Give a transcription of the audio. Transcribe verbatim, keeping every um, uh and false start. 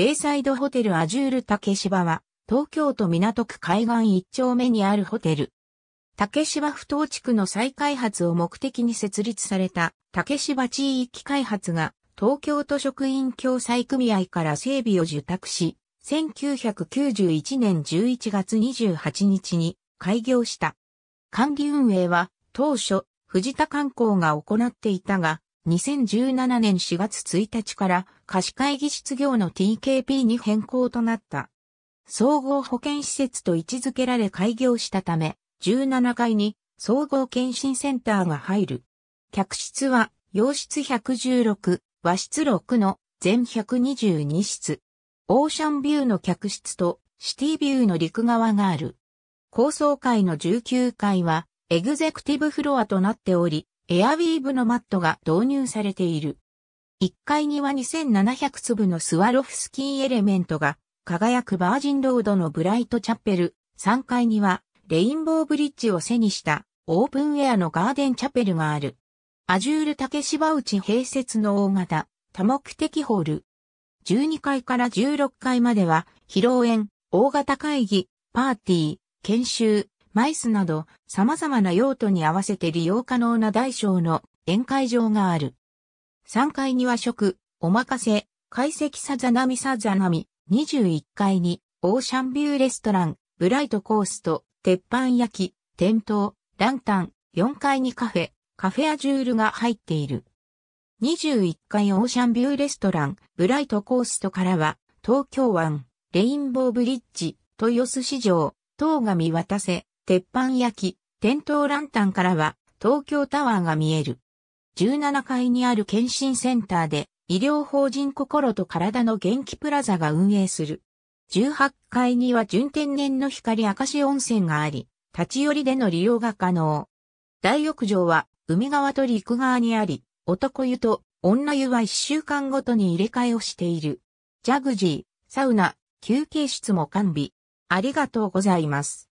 ベイサイドホテルアジュール竹芝は、東京都港区海岸いっ丁目にあるホテル。竹芝埠頭地区の再開発を目的に設立された竹芝地域開発が、東京都職員共済組合から整備を受託し、せんきゅうひゃくきゅうじゅういちねんじゅういちがつにじゅうはちにちに開業した。管理運営は、当初、藤田観光が行っていたが、にせんじゅうななねんしがつついたちから貸会議室業の ティーケーピー に変更となった。総合保健施設と位置づけられ開業したため、じゅうななかいに総合健診センターが入る。客室は洋室ひゃくじゅうろく、和室ろくの全ひゃくにじゅうにしつ。オーシャンビューの客室とシティビューの陸側がある。高層階のじゅうきゅうかいはエグゼクティブフロアとなっており、エアウィーヴのマットが導入されている。いっかいにはにせんななひゃくつぶのスワロフスキーエレメントが輝くバージンロードのブライトチャペル、さんがいにはレインボーブリッジを背にしたオープンエアのガーデンチャペルがある。アジュール竹芝内併設の大型多目的ホール。じゅうにかいからじゅうろっかいまでは披露宴、大型会議、パーティー、研修、マイスなど様々な用途に合わせて利用可能な大小の宴会場がある。さんがいには食、おまかせ、懐石さざなみさざなみ、にじゅういっかいにオーシャンビューレストラン、ブライトコースト、鉄板焼き、点灯、ランタン、よんかいにカフェ、カフェアジュールが入っている。にじゅういっかいオーシャンビューレストラン、ブライトコーストからは、東京湾、レインボーブリッジ、豊洲市場、塔が見渡せ、鉄板焼き、点灯ランタンからは東京タワーが見える。じゅうななかいにある健診センターで医療法人心と体の元気プラザが運営する。じゅうはっかいには純天然の光明石温泉があり、立ち寄りでの利用が可能。大浴場は海側と陸側にあり、男湯と女湯はいっしゅうかんごとに入れ替えをしている。ジャグジー、サウナ、休憩室も完備。ありがとうございます。